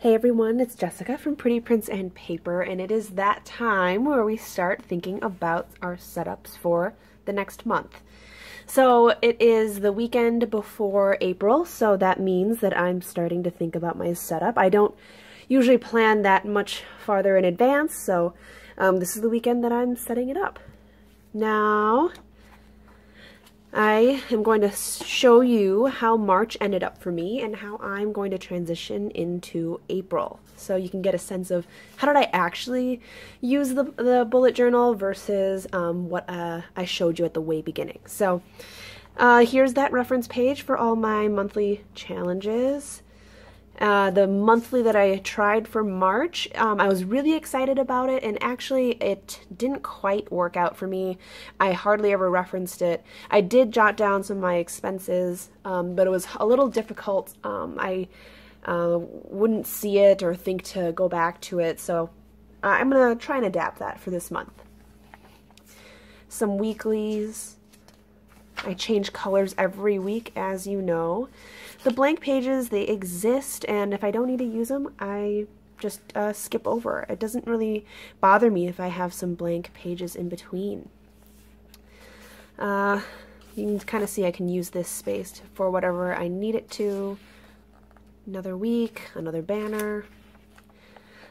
Hey everyone, it's Jessica from Pretty Prints and Paper, and it is that time where we start thinking about our setups for the next month. So it is the weekend before April, so that means that I'm starting to think about my setup. I don't usually plan that much farther in advance, so this is the weekend that I'm setting it up. Now, I am going to show you how March ended up for me and how I'm going to transition into April, so you can get a sense of how did I actually use the bullet journal versus what I showed you at the way beginning. So here's that reference page for all my monthly challenges. The monthly that I tried for March, I was really excited about it, and actually it didn't quite work out for me. I hardly ever referenced it. I did jot down some of my expenses, but it was a little difficult. I wouldn't see it or think to go back to it, so I'm going to try and adapt that for this month. Some weeklies. I change colors every week, as you know. The blank pages, they exist, and if I don't need to use them, I just skip over. It doesn't really bother me if I have some blank pages in between. You can kind of see I can use this space for whatever I need it to. Another week, another banner.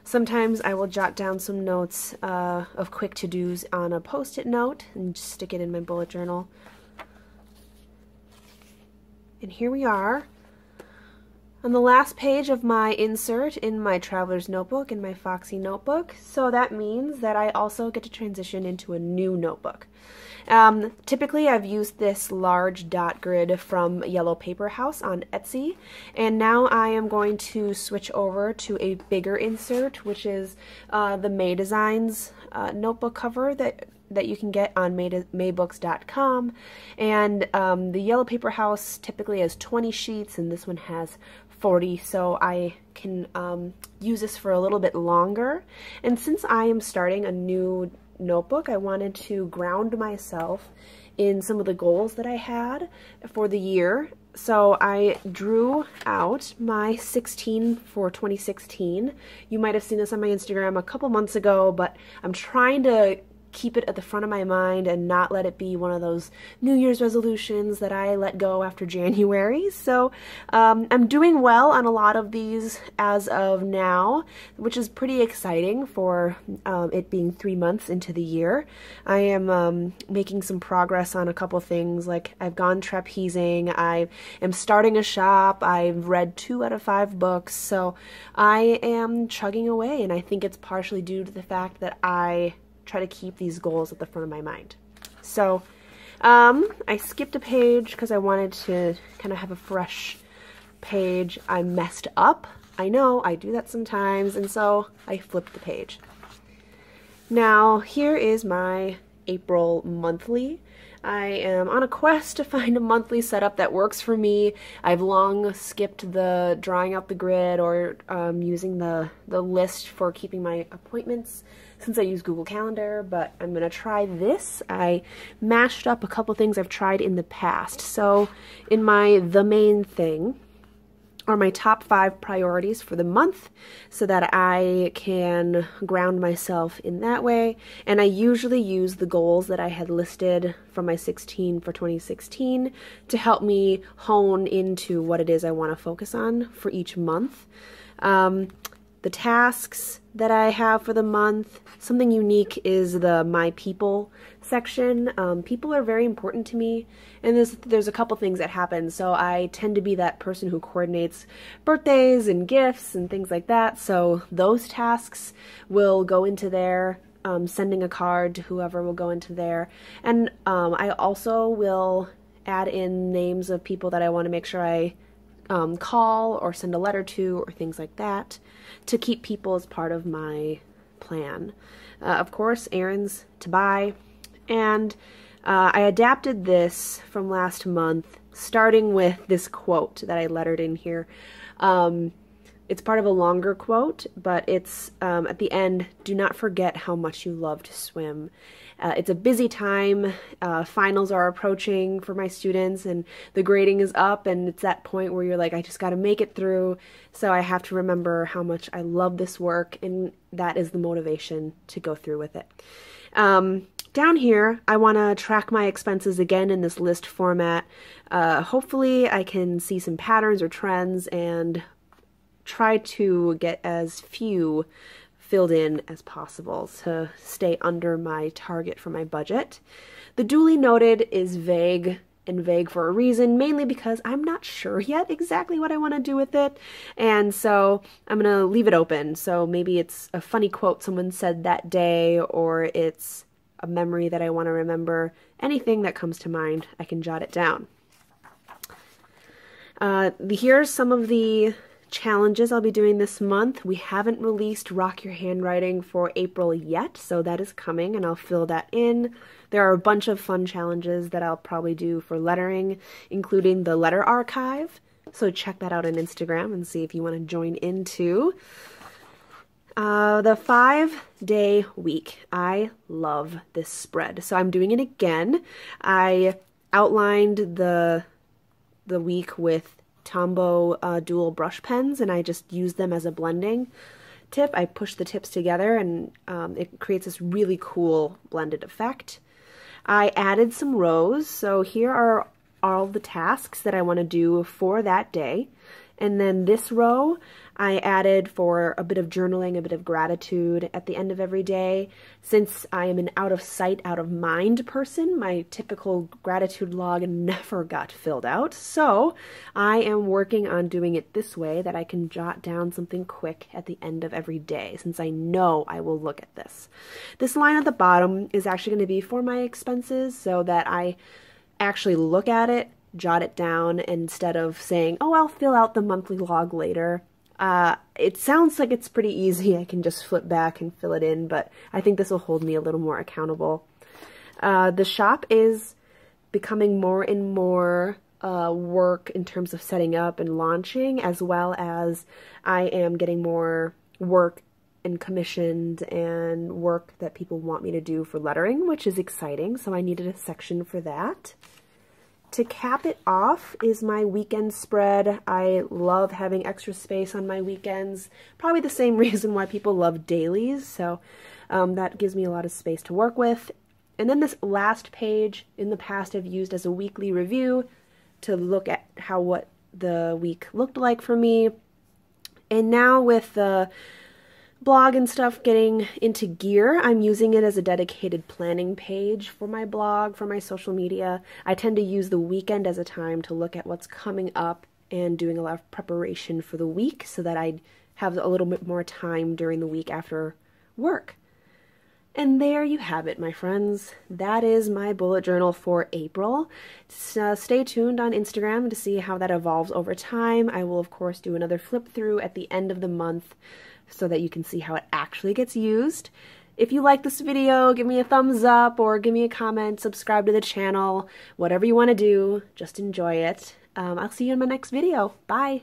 Sometimes I will jot down some notes of quick to-dos on a Post-it note and just stick it in my bullet journal. And here we are. On the last page of my insert in my traveler's notebook, in my Foxy notebook, so that means that I also get to transition into a new notebook. Typically I've used this large dot grid from Yellow Paper House on Etsy, and now I am going to switch over to a bigger insert, which is the May Designs notebook cover that you can get on Maybooks.com, and the Yellow Paper House typically has 20 sheets, and this one has 40, so I can use this for a little bit longer. And since I am starting a new notebook, I wanted to ground myself in some of the goals that I had for the year. So I drew out my 16 for 2016. You might have seen this on my Instagram a couple months ago, but I'm trying to keep it at the front of my mind and not let it be one of those New Year's resolutions that I let go after January. So I'm doing well on a lot of these as of now, which is pretty exciting for it being 3 months into the year. I am making some progress on a couple things, like I've gone trapezing, I am starting a shop, I've read 2 out of 5 books, so I am chugging away, and I think it's partially due to the fact that I try to keep these goals at the front of my mind. So I skipped a page because I wanted to kind of have a fresh page. I messed up. I know, I do that sometimes, and so I flipped the page. Now here is my April monthly. I am on a quest to find a monthly setup that works for me. I've long skipped the drawing out the grid or using the list for keeping my appointments since I use Google Calendar, but I'm going to try this. I mashed up a couple things I've tried in the past. So in my The Main Thing are my top 5 priorities for the month, so that I can ground myself in that way. And I usually use the goals that I had listed from my 16 for 2016 to help me hone into what it is I want to focus on for each month. The tasks that I have for the month, something unique is the My People section. People are very important to me, and there's a couple things that happen, so I tend to be that person who coordinates birthdays and gifts and things like that, so those tasks will go into there. Sending a card to whoever will go into there, and I also will add in names of people that I want to make sure I call or send a letter to or things like that, to keep people as part of my plan. Of course, errands to buy, and I adapted this from last month, starting with this quote that I lettered in here. It's part of a longer quote, but it's at the end, do not forget how much you love to swim. It's a busy time. Finals are approaching for my students and the grading is up, and it's that point where you're like, I just got to make it through. So I have to remember how much I love this work, and that is the motivation to go through with it. Down here, I want to track my expenses again in this list format. Hopefully I can see some patterns or trends and try to get as few filled in as possible to stay under my target for my budget. The duly noted is vague, and vague for a reason, mainly because I'm not sure yet exactly what I want to do with it, and so I'm going to leave it open. So maybe it's a funny quote someone said that day, or it's a memory that I want to remember. Anything that comes to mind, I can jot it down. Here's some of the challenges I'll be doing this month. We haven't released Rock Your Handwriting for April yet, so that is coming, and I'll fill that in. There are a bunch of fun challenges that I'll probably do for lettering, including the letter archive, so check that out on Instagram and see if you want to join in too. The 5-day week. I love this spread, so I'm doing it again. I outlined the week with Tombow dual brush pens, and I just use them as a blending tip. I push the tips together, and it creates this really cool blended effect. I added some rows, so here are all the tasks that I want to do for that day. And then this row I added for a bit of journaling, a bit of gratitude at the end of every day. Since I am an out of sight, out of mind person, my typical gratitude log never got filled out. So I am working on doing it this way that I can jot down something quick at the end of every day, since I know I will look at this. This line at the bottom is actually going to be for my expenses, so that I actually look at it, jot it down, instead of saying, oh, I'll fill out the monthly log later. It sounds like it's pretty easy. I can just flip back and fill it in, but I think this will hold me a little more accountable. The shop is becoming more and more work in terms of setting up and launching, as well as I am getting more work and commissioned and work that people want me to do for lettering, which is exciting, so I needed a section for that. To cap it off is my weekend spread. I love having extra space on my weekends, probably the same reason why people love dailies, so that gives me a lot of space to work with. And then this last page, in the past I've used as a weekly review to look at what the week looked like for me. And now with the blog and stuff getting into gear, I'm using it as a dedicated planning page for my blog, for my social media. I tend to use the weekend as a time to look at what's coming up and doing a lot of preparation for the week, so that I have a little bit more time during the week after work. And there you have it, my friends. That is my bullet journal for April. Stay tuned on Instagram to see how that evolves over time. I will, of course, do another flip through at the end of the month, so that you can see how it actually gets used. If you like this video, give me a thumbs up or give me a comment, subscribe to the channel, whatever you want to do, just enjoy it. I'll see you in my next video. Bye!